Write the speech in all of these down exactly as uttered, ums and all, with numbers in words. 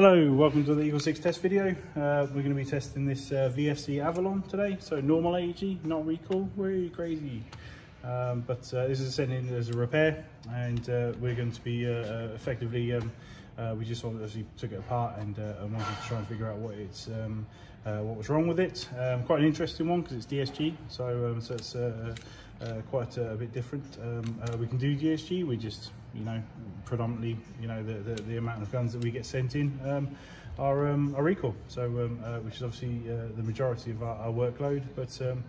Hello, welcome to the Eagle six test video. Uh, we're going to be testing this uh, V F C Avalon today. So normal A E G, not recall, really crazy. Um, but uh, this is sent in as a repair, and uh, we're going to be uh, effectively, um, uh, we just obviously took it apart and, uh, and wanted to try and figure out what it's um, uh, what was wrong with it. Um, quite an interesting one because it's D S G, so um, so it's uh, uh, quite a, a bit different. Um, uh, we can do D S G, we just, you know, predominantly, you know, the the, the amount of guns that we get sent in um, are um, are recall, so um, uh, which is obviously uh, the majority of our, our workload, but. Um,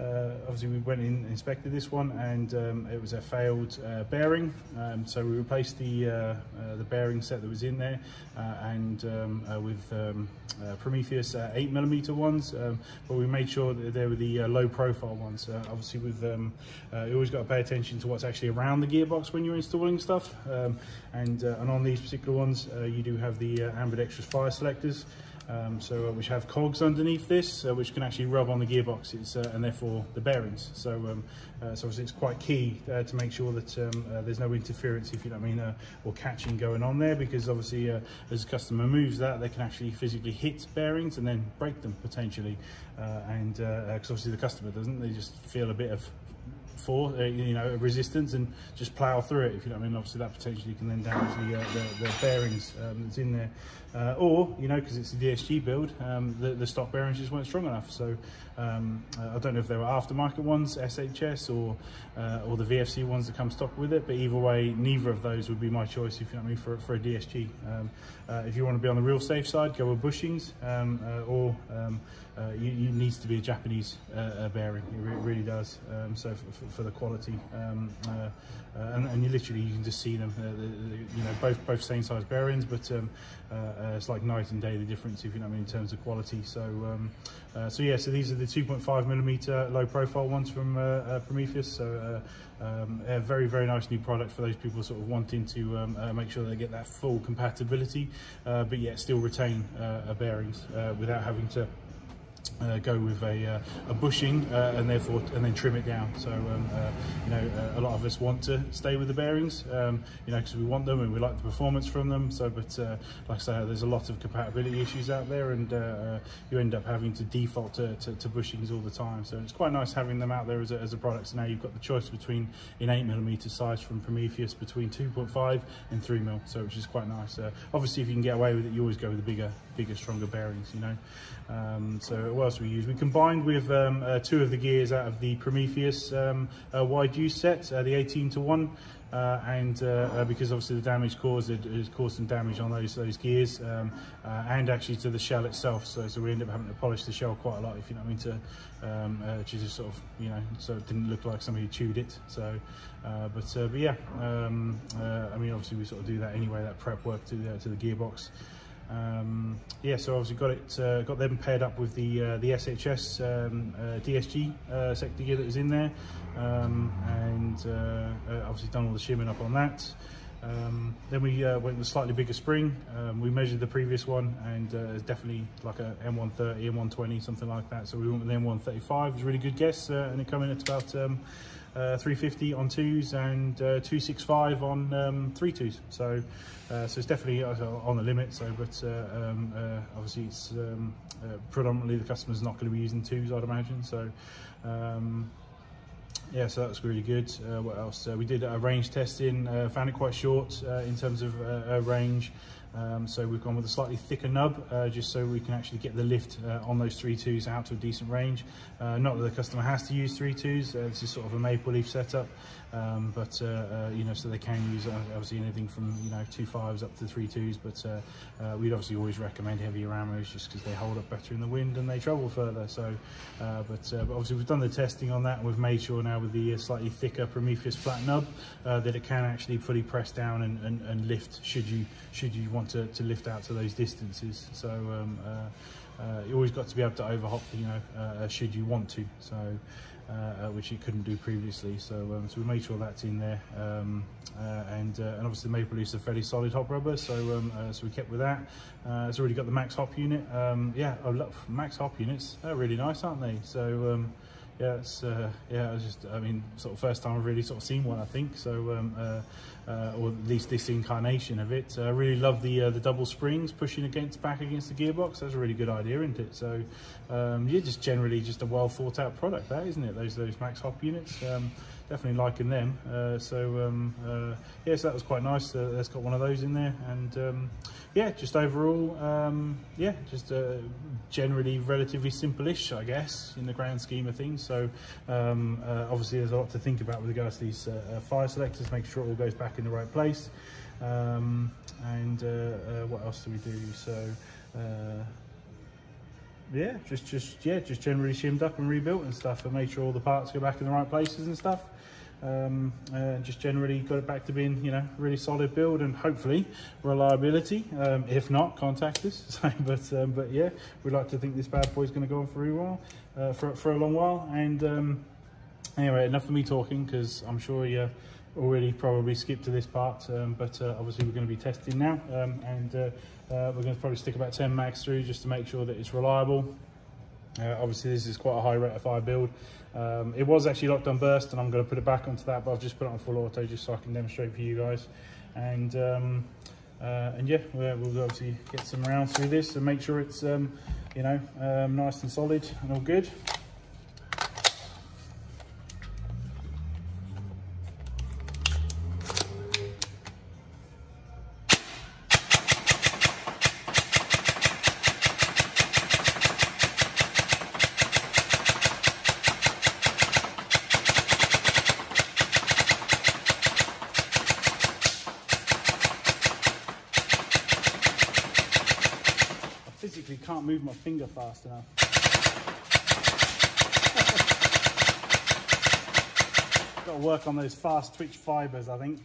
Uh, obviously we went in and inspected this one, and um, it was a failed uh, bearing, um, so we replaced the uh, uh, the bearing set that was in there, uh, and um, uh, with um, uh, Prometheus uh, eight millimeter ones, um, but we made sure that they were the uh, low profile ones. Uh, obviously with um, uh, you always got to pay attention to what's actually around the gearbox when you're installing stuff, um, and, uh, and on these particular ones uh, you do have the uh, ambidextrous fire selectors, Um, so uh, which have cogs underneath this, uh, which can actually rub on the gearboxes uh, and therefore the bearings. So, um, uh, so obviously it's quite key uh, to make sure that um, uh, there's no interference, if you know what I mean, uh, or catching going on there, because obviously uh, as the customer moves that, they can actually physically hit bearings and then break them potentially. Uh, and because uh, obviously the customer doesn't, they just feel a bit of for uh, you know, resistance and just plow through it, if you know what I mean. Obviously that potentially can then damage the, uh, the, the bearings um, that's in there, uh, or, you know, because it's a D S G build, um, the, the stock bearings just weren't strong enough. So um, I don't know if they were aftermarket ones, S H S, or uh, or the V F C ones that come stock with it, but either way, neither of those would be my choice, if you know what I mean, for, for a D S G. Um, uh, if you want to be on the real safe side, go with bushings, um, uh, or um, uh, you, you needs to be a Japanese uh, bearing, it re really does. Um, so for, for for the quality, um, uh, uh, and, and you literally, you can just see them, uh, the, the, you know, both both same size bearings, but um, uh, uh, it's like night and day, the difference, if you know what I mean, in terms of quality. So um, uh, so yeah, so these are the two point five millimeter low profile ones from uh, uh, Prometheus, so uh, um, a very very nice new product for those people sort of wanting to um, uh, make sure they get that full compatibility, uh, but yet still retain uh, bearings uh, without having to Uh, go with a, uh, a bushing uh, and therefore and then trim it down. So um, uh, you know, uh, a lot of us want to stay with the bearings, um, you know, because we want them and we like the performance from them. So, but uh, like I say, there's a lot of compatibility issues out there, and uh, uh, you end up having to default to, to, to bushings all the time. So it's quite nice having them out there as a, as a product. So now you've got the choice between an eight millimeter size from Prometheus, between two point five and three mil. So which is quite nice. Uh, obviously, if you can get away with it, you always go with the bigger, bigger, stronger bearings. You know, um, so. What else we use? We combined with um, uh, two of the gears out of the Prometheus um, uh, Wide Us set, uh, the eighteen to one. Uh, and uh, uh, because obviously the damage caused it has caused some damage on those those gears, um, uh, and actually to the shell itself, so so we end up having to polish the shell quite a lot, if you know what I mean, to um, uh, to just sort of, you know, so it didn't look like somebody chewed it. So uh, but uh, but yeah, um, uh, I mean, obviously we sort of do that anyway, that prep work to the, to the gearbox. Um, yeah, so obviously got it, uh, got them paired up with the uh, the S H S um, uh, D S G uh, sector gear that was in there, um, and uh, obviously done all the shimming up on that. Um, then we uh, went with a slightly bigger spring. Um, we measured the previous one, and uh, it's definitely like a M one thirty, M one twenty, something like that. So we went with an M one thirty-five. It was a really good guess, uh, and it came in at about um, uh, three fifty on twos and uh, two sixty-five on um, three twos. So, uh, so it's definitely on the limit. So, but uh, um, uh, obviously, it's um, uh, predominantly the customer's not going to be using twos, I'd imagine. So. Um, Yeah, so that's really good. Uh, what else? Uh, we did a range testing, uh, found it quite short uh, in terms of uh, range. Um, so we've gone with a slightly thicker nub, uh, just so we can actually get the lift uh, on those three twos out to a decent range. Uh, not that the customer has to use three twos. Uh, this is sort of a Maple Leaf setup, um, but uh, uh, you know, so they can use uh, obviously anything from, you know, two fives up to three twos. But uh, uh, we'd obviously always recommend heavier ammos, just because they hold up better in the wind and they travel further. So, uh, but, uh, but obviously we've done the testing on that, and we've made sure now with the uh, slightly thicker Prometheus flat nub uh, that it can actually fully press down and, and, and lift. Should you should you want To, to lift out to those distances, so um, uh, uh, you always got to be able to overhop, you know, uh, should you want to, so uh, uh, which you couldn't do previously. So, um, so we made sure that's in there, um, uh, and uh, and obviously the Maple Leaf's a fairly solid hop rubber, so um, uh, so we kept with that. Uh, it's already got the Max Hop unit. Um, yeah, I love Max Hop units. They're really nice, aren't they? So. Um, yeah, it's uh, yeah, it was just, I mean, sort of first time I've really sort of seen one, I think. So, um, uh, uh, or at least this incarnation of it. So I really love the uh, the double springs pushing against back against the gearbox. That's a really good idea, isn't it? So, um, yeah, just generally just a well thought out product, that isn't it? Those those Max Hop units, um, definitely liking them. Uh, so, um, uh, yeah, so that was quite nice. Uh, that's got one of those in there, and um, yeah, just overall, um, yeah, just uh, generally relatively simple-ish, I guess, in the grand scheme of things. So um, uh, obviously there's a lot to think about with regards to these uh, uh, fire selectors, make sure it all goes back in the right place. Um, and uh, uh, what else do we do? So uh, yeah, just just yeah, just generally shimmed up and rebuilt and stuff, and made sure all the parts go back in the right places and stuff. Um, uh, just generally got it back to being, you know, really solid build, and hopefully reliability. Um, if not, contact us. So, but um, but yeah, we'd like to think this bad boy's going to go on for a while, uh, for for a long while. And um, anyway, enough of me talking, because I'm sure you already probably skipped to this part. Um, but uh, obviously we're going to be testing now, um, and uh, uh, we're going to probably stick about ten mags through just to make sure that it's reliable. Uh, obviously this is quite a high rate of fire build. Um, it was actually locked on burst, and I'm going to put it back onto that, but I've just put it on full auto just so I can demonstrate for you guys. And um, uh, and yeah, we'll obviously get some rounds through this and make sure it's um, you know um, nice and solid and all good. Physically can't move my finger fast enough. Got to work on those fast twitch fibers, I think.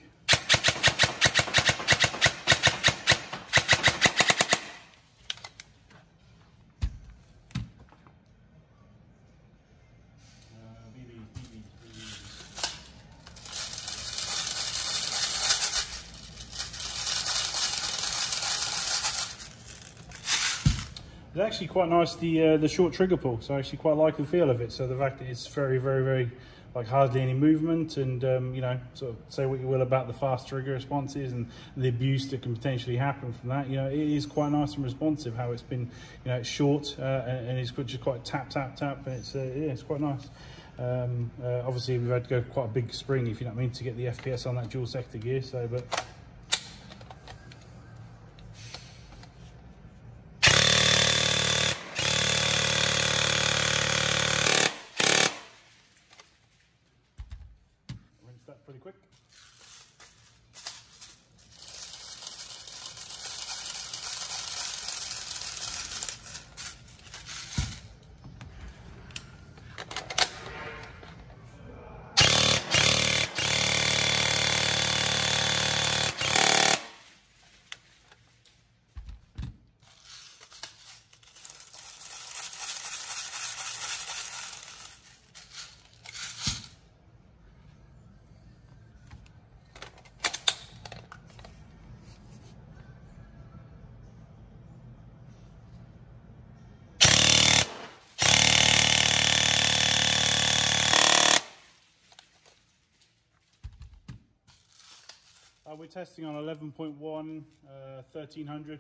It's actually quite nice, the uh, the short trigger pull, so I actually quite like the feel of it. So the fact that it's very, very, very, like hardly any movement, and um, you know, sort of say what you will about the fast trigger responses and the abuse that can potentially happen from that, you know, it is quite nice and responsive how it's been, you know, it's short uh, and, and it's just quite tap, tap, tap, and it's, uh, yeah, it's quite nice. Um, uh, obviously we've had to go quite a big spring, if you know what I mean, to get the F P S on that dual sector gear, so, but... We're testing on eleven point one uh, thirteen hundred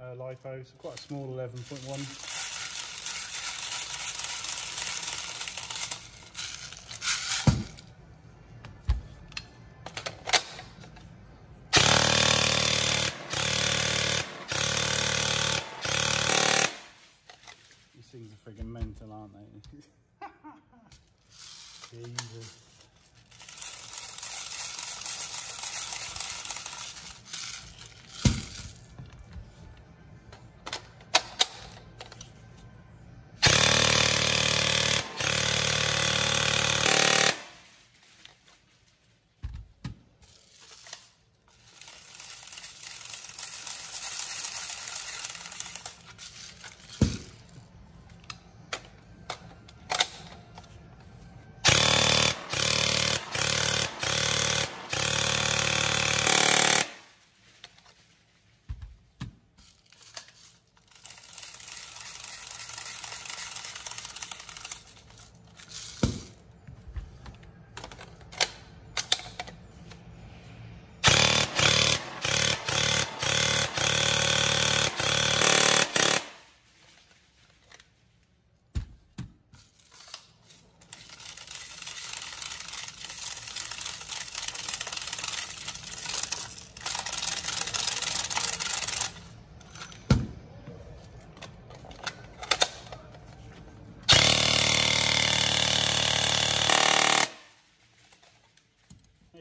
uh, LiPo, so quite a small eleven point one. These things are friggin' mental, aren't they? Jesus.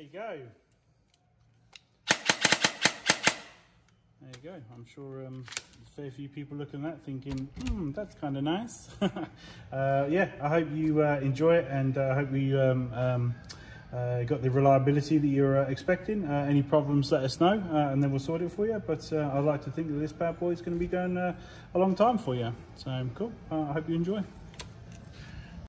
There you go. There you go. I'm sure um, there's a fair few people looking at that thinking, hmm, that's kind of nice. uh, yeah, I hope you uh, enjoy it, and I uh, hope you um, um, uh, got the reliability that you're uh, expecting. Uh, any problems, let us know, uh, and then we'll sort it for you. But uh, I'd like to think that this bad boy is going to be going uh, a long time for you. So, cool. Uh, I hope you enjoy.